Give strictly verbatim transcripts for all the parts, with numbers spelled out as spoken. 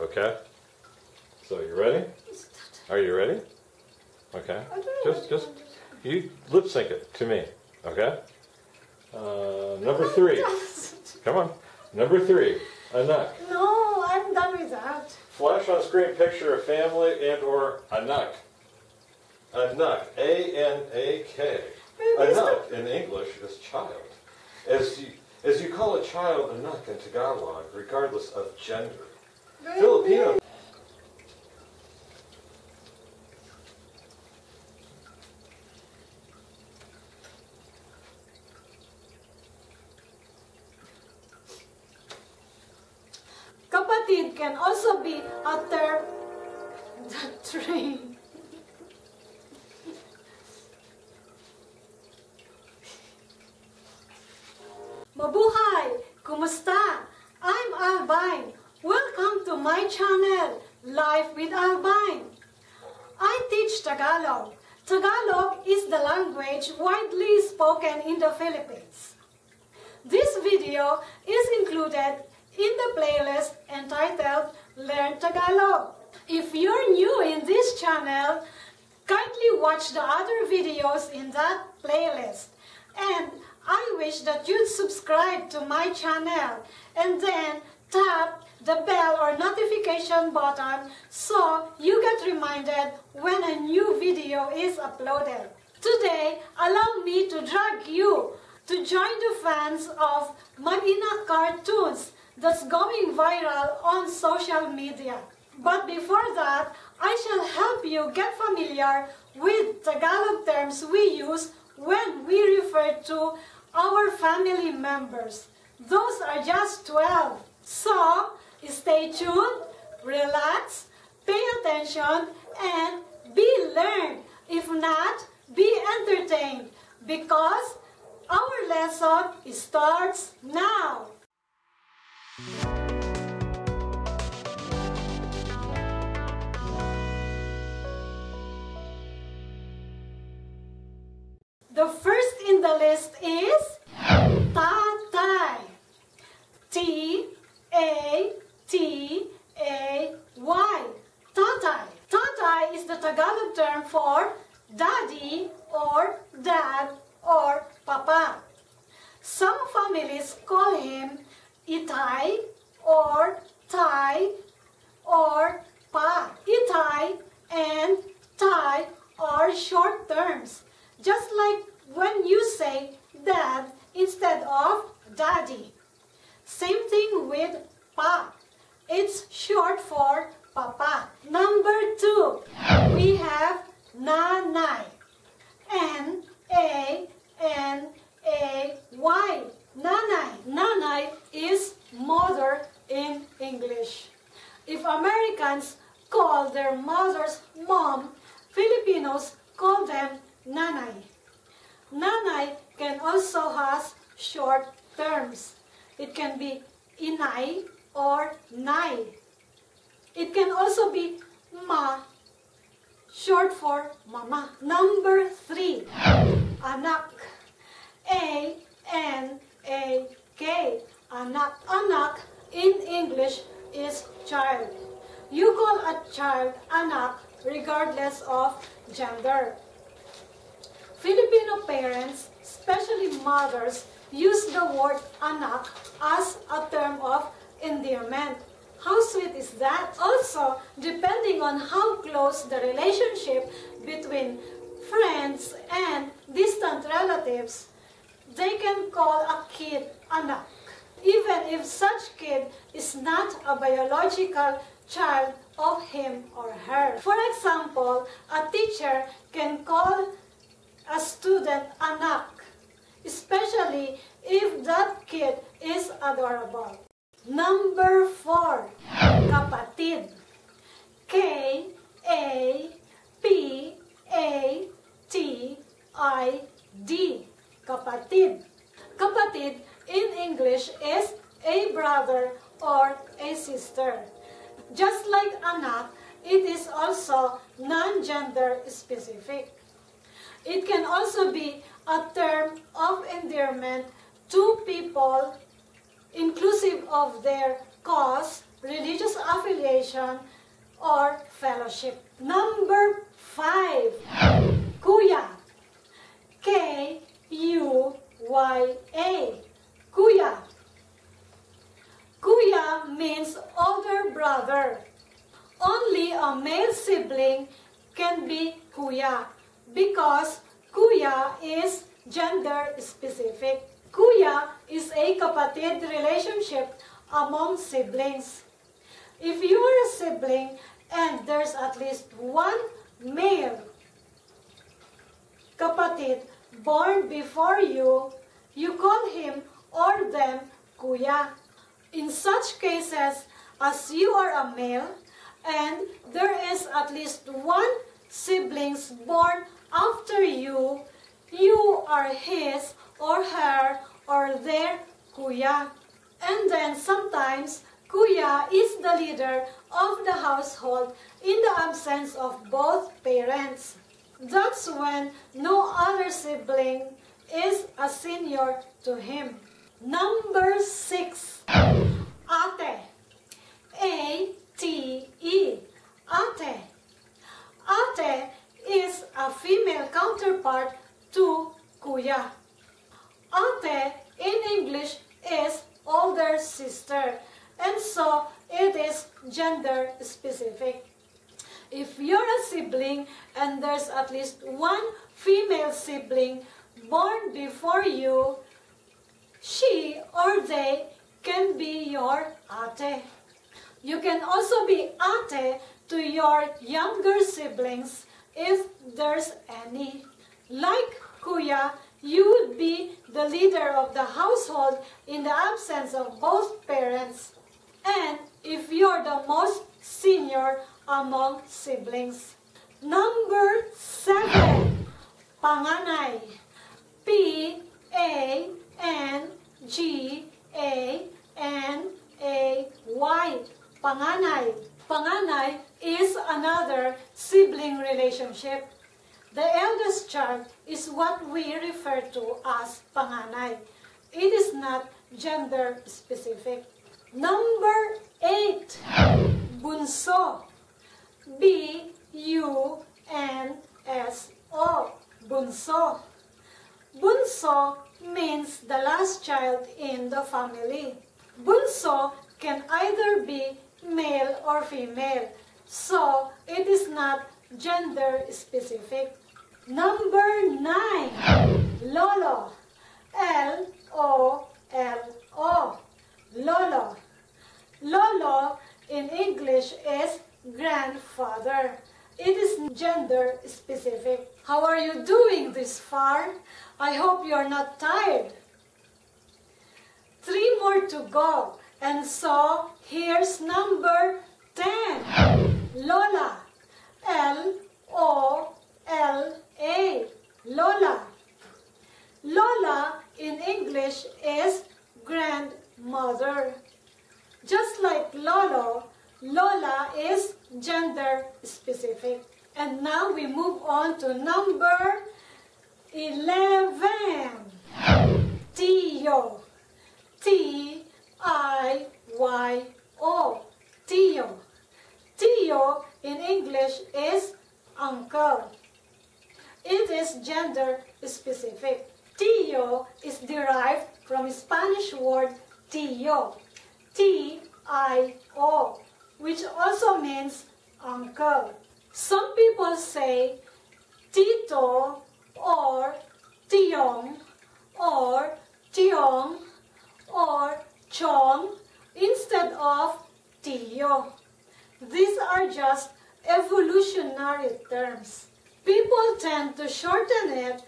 Okay? So you ready? Are you ready? Okay. Just just you lip sync it to me. Okay? Uh, number three. Come on. Number three. Anak. No, I'm done with that. Flash on screen picture of family and or anak. Anak. A N A K. Anak in English is child. As you, as you call a child anak in Tagalog, regardless of gender. Baby. Filipino. Kapatid can also be utter the train. Mabuhay! Kumusta? I'm Albine. Welcome to my channel, Life with Albine. I teach Tagalog. Tagalog is the language widely spoken in the Philippines. This video is included in the playlist entitled Learn Tagalog. If you're new in this channel, kindly watch the other videos in that playlist. And I wish that you'd subscribe to my channel and then tap the bell or notification button so you get reminded when a new video is uploaded. Today, allow me to drag you to join the fans of Mag-ina cartoons that's going viral on social media. But before that, I shall help you get familiar with Tagalog terms we use when we refer to our family members. Those are just twelve. So, stay tuned, relax, pay attention, and be learned. If not, be entertained, because our lesson starts now. The first in the list is tatay. T A T A Y. Tatay. Tatay is the Tagalog term for daddy or dad or papa. Some families call him itay or tay or pa. Itay and tay are short terms, just like when you say dad instead of daddy. Same thing with pa. It's short for papa. Number two, we have nanay. N A N A Y. Nanay. Nanay is mother in English. If Americans call their mothers mom, Filipinos call them nanay. Nanay can also has short terms. It can be inay or nay. It can also be ma, short for mama. Number three, anak. A N A K. Anak. Anak in English is child. You call a child anak regardless of gender. Filipino parents, especially mothers, use the word anak as a term of endearment. How sweet is that? Also, depending on how close the relationship between friends and distant relatives, they can call a kid anak, even if such kid is not a biological child of him or her. For example, a teacher can call a student anak, especially if that kid is adorable. Number four, kapatid. K A P A T I D. Kapatid. Kapatid in English is a brother or a sister. Just like anak, it is also non-gender specific. It can also be a term of endearment to people, inclusive of their cause, religious affiliation, or fellowship. Number five, kuya. K U Y A. Kuya. Kuya means older brother. Only a male sibling can be kuya because kuya is gender specific. Kuya is a kapatid relationship among siblings. If you are a sibling and there's at least one male kapatid born before you, you call him or them kuya. In such cases, as you are a male and there is at least one sibling born after you, you are his or her or their kuya. And then sometimes, kuya is the leader of the household in the absence of both parents. That's when no other sibling is a senior to him. Number six, ate. A T E. Ate. Ate is a female counterpart to kuya. Ate in English is older sister, and so it is gender specific. If you're a sibling and there's at least one female sibling born before you, she or they can be your ate. You can also be ate to your younger siblings if there's any. Like kuya, you would be the leader of the household in the absence of both parents, and if you're the most senior among siblings. Number seven, panganay. P A N G A N A Y. Panganay. Panganay is another sibling relationship. The eldest child is what we refer to as panganay. It is not gender specific. Number eight, bunso. B U N S O. Bunso. Bunso means the last child in the family. Bunso can either be male or female, so it is not gender specific. Number nine, lolo. L O L O. Lolo. Lolo in English is grandfather. It is gender specific. How are you doing this far? I hope you are not tired. Three more to go. And so here's number ten. Lola. L O L A. Lola. Lola in English is grandmother. Just like lolo, lola is gender specific. And now we move on to number eleven. Tiyo. T I Y O. Tiyo. Tiyo in English is uncle. It is gender specific. Tiyo is derived from Spanish word tío. T I O. Which also means uncle. Some people say tito or tiyong or tiyong or chong instead of tiyo. These are just evolutionary terms. People tend to shorten it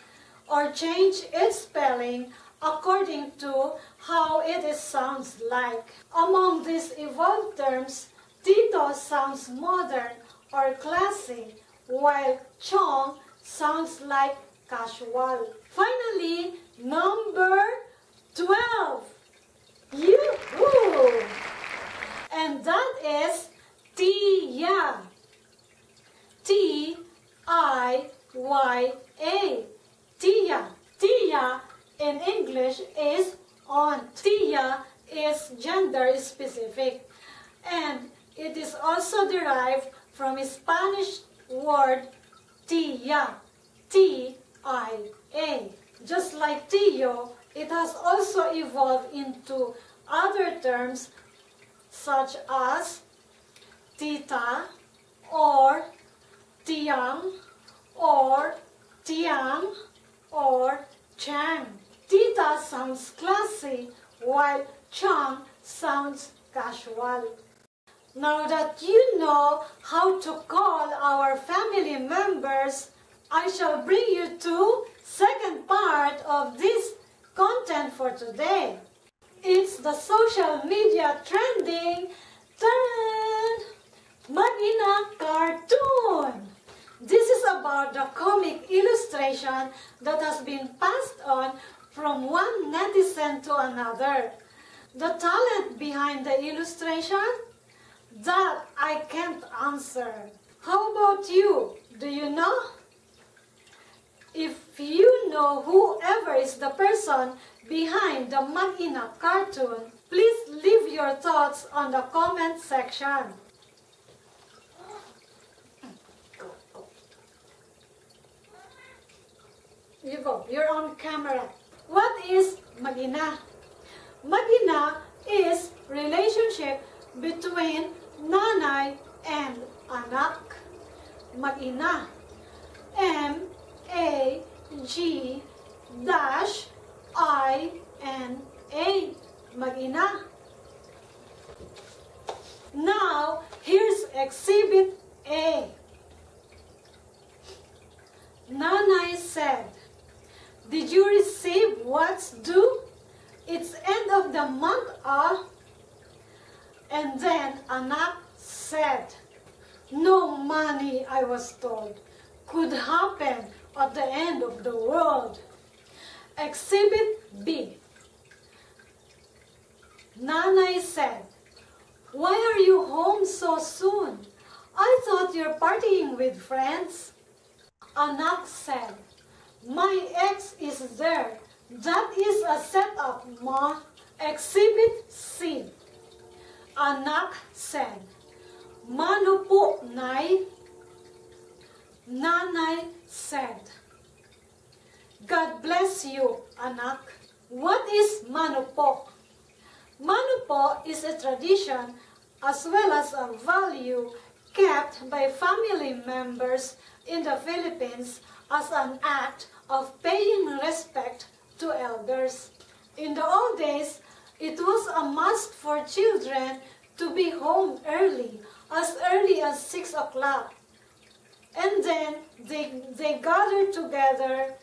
or change its spelling according to how it sounds like. Among these evolved terms, tito sounds modern or classy, while chong sounds like casual. Finally, number twelve. Yoo-hoo! And that is tiya. T I Y A. Tiya. Tiya in English is aunt. Tiya is gender specific. and it is also derived from a Spanish word tia, T I A. Just like tío, it has also evolved into other terms such as tita or tiang or tiang or chang. Tita sounds classy while chang sounds casual. Now that you know how to call our family members, I shall bring you to second part of this content for today. It's the social media trending Mag-ina cartoon. This is about the comic illustration that has been passed on from one netizen to another. The talent behind the illustration? That I can't answer. How about you? Do you know? If you know whoever is the person behind the Mag-ina cartoon, please leave your thoughts on the comment section. You go, you're on camera. What is Mag-ina? Mag-ina is relationship between nanay and anak. Mag-ina. M A G I N A. Mag-ina. Now, here's Exhibit A. Nanay said, "Did you receive what's due? It's end of the month, ah?" And then anak said, "No money, I was told. Could happen at the end of the world." Exhibit B. Nanay said, "Why are you home so soon? I thought you're partying with friends." Anak said, "My ex is there. That is a setup, ma." Exhibit C. Anak said, "Mano po, nay." Nanay said, "God bless you, anak." What is Mano po? Mano po is a tradition as well as a value kept by family members in the Philippines as an act of paying respect to elders. In the old days, it was a must for children to be home early, as early as six o'clock. And then they, they gather together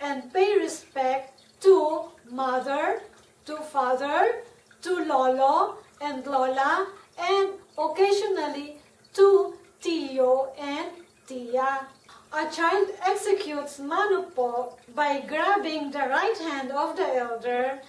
and pay respect to mother, to father, to lolo and lola, and occasionally to tio and tia. A child executes Mano po by grabbing the right hand of the elder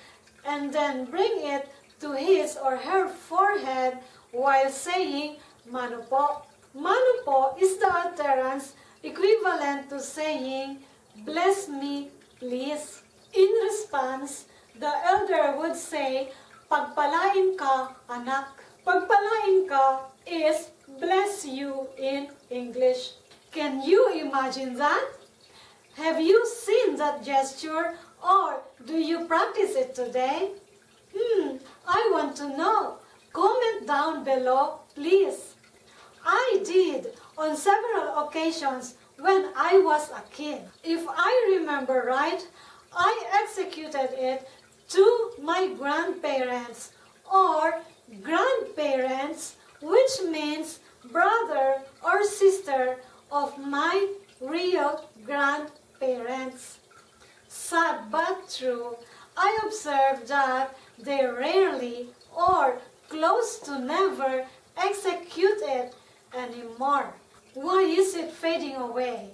and then bring it to his or her forehead while saying Mano po. Mano po is the utterance equivalent to saying, "Bless me, please." In response, the elder would say, "Pagpalain ka, anak." Pagpalain ka is bless you in English. Can you imagine that? Have you seen that gesture or do you practice it today? Hmm, I want to know. Comment down below, please. I did on several occasions when I was a kid. If I remember right, I executed it to my grandparents or grandparents, which means brother or sister of my real grandparents. Sad but true, I observed that they rarely or close to never execute it anymore. Why is it fading away?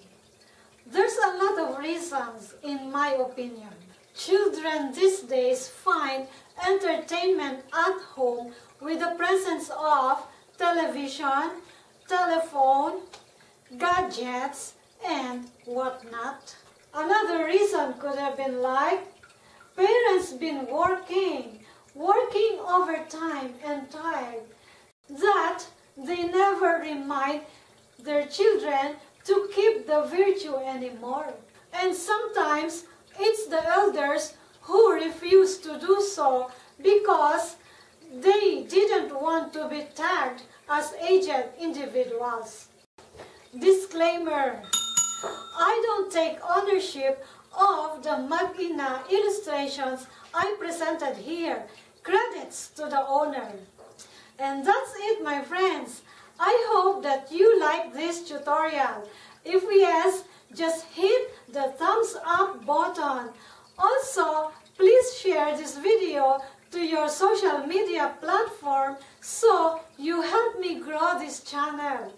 There's a lot of reasons, in my opinion. Children these days find entertainment at home with the presence of television, telephone, gadgets, and whatnot. Another reason could have been like parents been working, working overtime and tired. remind their children to keep the virtue anymore. And sometimes it's the elders who refuse to do so because they didn't want to be tagged as aged individuals. Disclaimer: I don't take ownership of the Mag-ina illustrations I presented here. Credits to the owner. And that's it, my friends. I hope that you like this tutorial. If yes, just hit the thumbs up button. Also, please share this video to your social media platform so you help me grow this channel.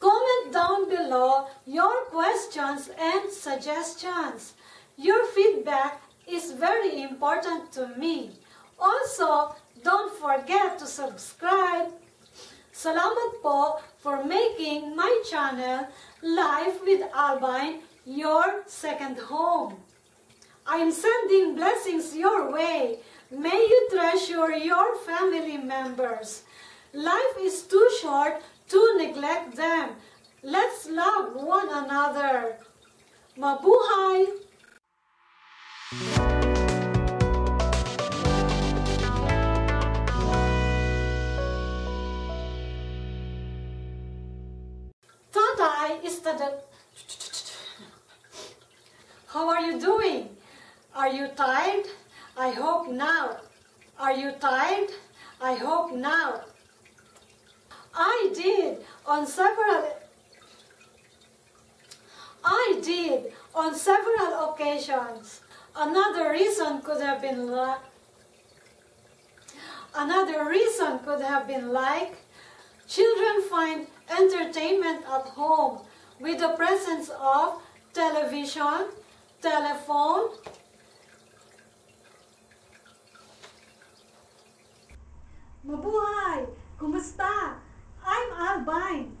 Comment down below your questions and suggestions. Your feedback is very important to me. Also, don't forget to subscribe. Salamat po for making my channel Life with Albine your second home. I'm sending blessings your way. May you treasure your family members. Life is too short to neglect them. Let's love one another. Mabuhay! How are you doing? Are you tired? I hope now. Are you tired? I hope now. I did on several I did on several occasions. Another reason could have been like Another reason could have been like children find entertainment at home with the presence of television, telephone, Mabuhay! Kumusta? I'm Albine.